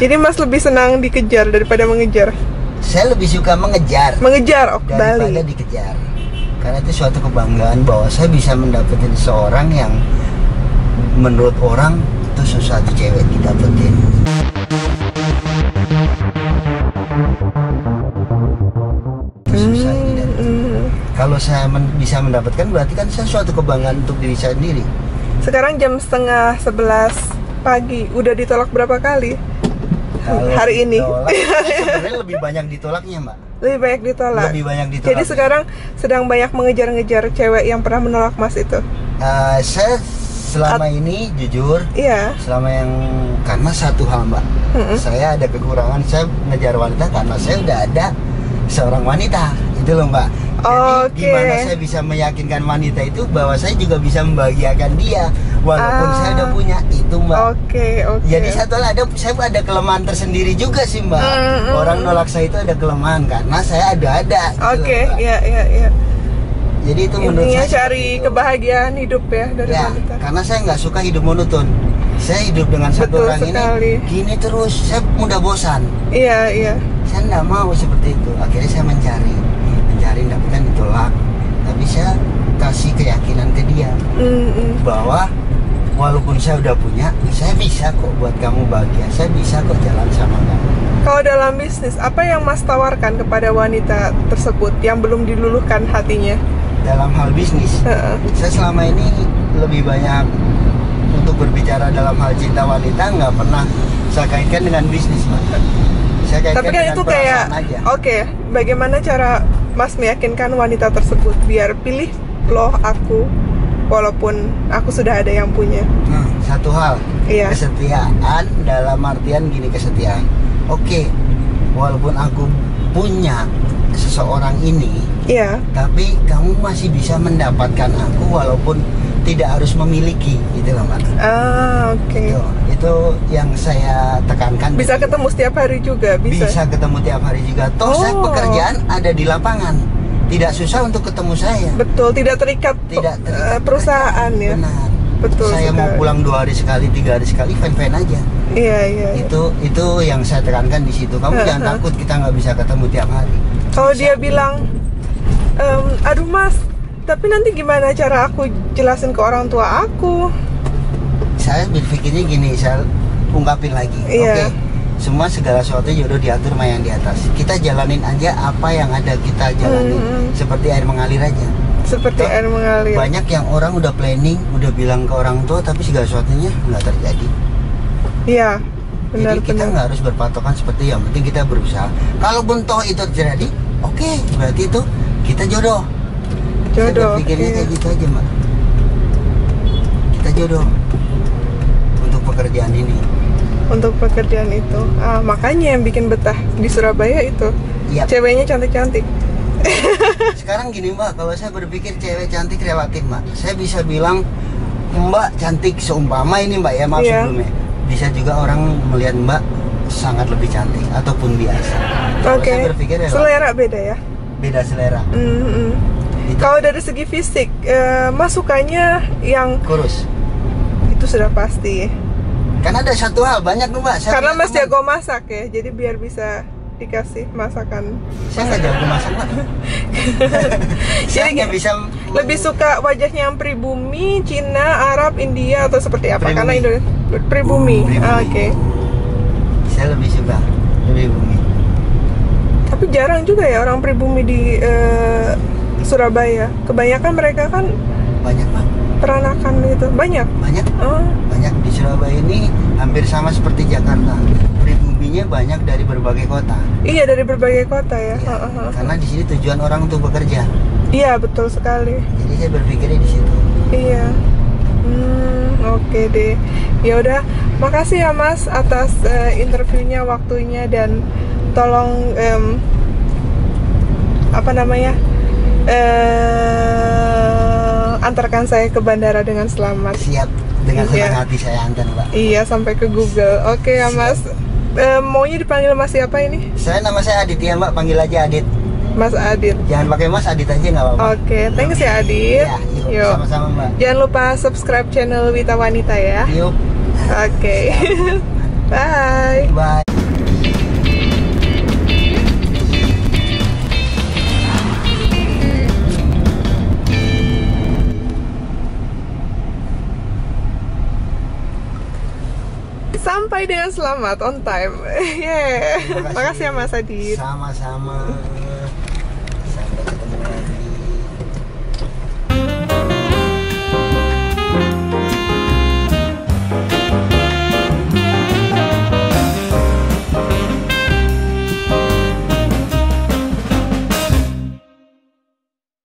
Jadi Mas lebih senang dikejar daripada mengejar? Saya lebih suka mengejar. Mengejar, oke. Daripada dikejar. Karena itu suatu kebanggaan bahwa saya bisa mendapatkan seorang yang menurut orang itu susah tuh cewek didapetin. Susah didapetin. Kalau saya bisa mendapatkan, berarti kan saya suatu kebanggaan untuk diri saya sendiri. Sekarang jam 10:30 pagi, udah ditolak berapa kali? Kalau hari ini sebenarnya lebih banyak ditolaknya, Mbak. Lebih banyak ditolak. Lebih banyak ditolak. Jadi sekarang sedang banyak mengejar-ngejar cewek yang pernah menolak Mas itu. Saya selama ini jujur, iya. Selama yang karena satu hal, Mbak, saya ada kekurangan. Saya mengejar wanita karena saya udah ada seorang wanita. Itu loh, Mbak. Jadi gimana saya bisa meyakinkan wanita itu bahwa saya juga bisa membahagiakan dia walaupun saya udah punya itu, Mbak. Oke. Jadi satu hal, saya ada kelemahan tersendiri juga sih, Mbak. Orang nolak saya itu ada kelemahan karena saya ada. Oke. Jadi itu menurut saya cari kebahagiaan hidup ya dari wanita. Karena saya nggak suka hidup monoton. Saya hidup dengan satu orang ini gini terus, saya mudah bosan. Iya. Saya nggak mau seperti itu. Akhirnya saya mencari, dapatkan ditolak, tapi saya kasih keyakinan ke dia bahwa walaupun saya udah punya, saya bisa kok buat kamu bahagia, saya bisa kok jalan sama kamu. Kalau dalam bisnis, apa yang Mas tawarkan kepada wanita tersebut yang belum diluluhkan hatinya? Dalam hal bisnis, saya selama ini lebih banyak untuk berbicara dalam hal cinta wanita, nggak pernah saya kaitkan dengan bisnis, Mas. Saya kaitkan tapi kan dengan itu kayak, bagaimana cara Mas meyakinkan wanita tersebut biar pilih loh aku walaupun aku sudah ada yang punya? Satu hal, kesetiaan, dalam artian gini, kesetiaan. Walaupun aku punya seseorang ini, tapi kamu masih bisa mendapatkan aku walaupun tidak harus memiliki, gitu loh, Mbak. Itu yang saya tekankan. Bisa ketemu setiap hari juga, bisa ketemu tiap hari juga. Toh saya pekerjaan ada di lapangan, tidak susah untuk ketemu saya. Betul, tidak terikat perusahaan ya. Benar. Betul. Saya mau pulang 2 hari sekali, 3 hari sekali, fan aja. Iya. Itu yang saya tekankan di situ. Kamu jangan takut kita nggak bisa ketemu tiap hari. Kalau dia bilang, aduh Mas, tapi nanti gimana cara aku jelasin ke orang tua aku? Saya berpikirnya gini, saya ungkapin lagi. Oke, semua segala sesuatu jodoh diatur sama yang di atas. Kita jalanin aja apa yang ada kita jalanin. Seperti air mengalir aja. Seperti air mengalir. Banyak yang orang udah planning, udah bilang ke orang tua, tapi segala sesuatunya nggak terjadi. Iya. Jadi kita nggak harus berpatokan seperti yang penting kita berusaha. Kalau bentuk itu terjadi, berarti itu kita jodoh. Jodoh. Saya berpikirnya kayak gitu aja, Mbak. Kita jodoh untuk pekerjaan ini. Untuk pekerjaan itu, makanya yang bikin betah di Surabaya itu, ceweknya cantik-cantik. Sekarang gini, Mbak, kalau saya berpikir cewek cantik relatif, Mbak. Saya bisa bilang Mbak cantik seumpama ini, Mbak, ya, maaf sebelumnya. Bisa juga orang melihat Mbak sangat lebih cantik ataupun biasa. Saya berpikir selera beda ya. Beda selera. Kalau dari segi fisik, Mas sukanya yang kurus. Itu sudah pasti. Karena ada satu hal, banyak tuh, Mbak. Karena Mas jago masak ya, jadi biar bisa dikasih masakan. Saya nggak jago masak, Mbak. Jadi nggak bisa. Lebih suka wajahnya yang pribumi, Cina, Arab, India, atau seperti apa? Pribumi. Karena Indonesia pribumi. Saya lebih suka pribumi. Tapi jarang juga ya orang pribumi di Surabaya. Kebanyakan mereka kan banyak, Pak, peranakan gitu. Banyak di Surabaya ini hampir sama seperti Jakarta. Pribuminya banyak dari berbagai kota. Iya, dari berbagai kota ya. Karena di sini tujuan orang untuk bekerja. Iya, betul sekali. Jadi saya berpikirnya di situ. Iya. Oke deh. Ya udah, makasih ya Mas atas interviewnya, waktunya, dan tolong antarkan saya ke bandara dengan selamat. Siap, dengan senang hati saya antar, Mbak. Iya, sampai ke Google. Oke ya Mas. Maunya dipanggil Mas siapa ini? Nama saya Adit ya, Mbak, panggil aja Adit. Mas Adit. Jangan pakai Mas, Adit aja nggak apa-apa. Thanks ya Adit. Yuk. Sama-sama, Mbak. Jangan lupa subscribe channel Wita Wanita ya. Oke. Bye. sampai dengan selamat on time. Yeah. Terima kasih ya Mas Adit. Sama-sama. Sampai ketemu lagi.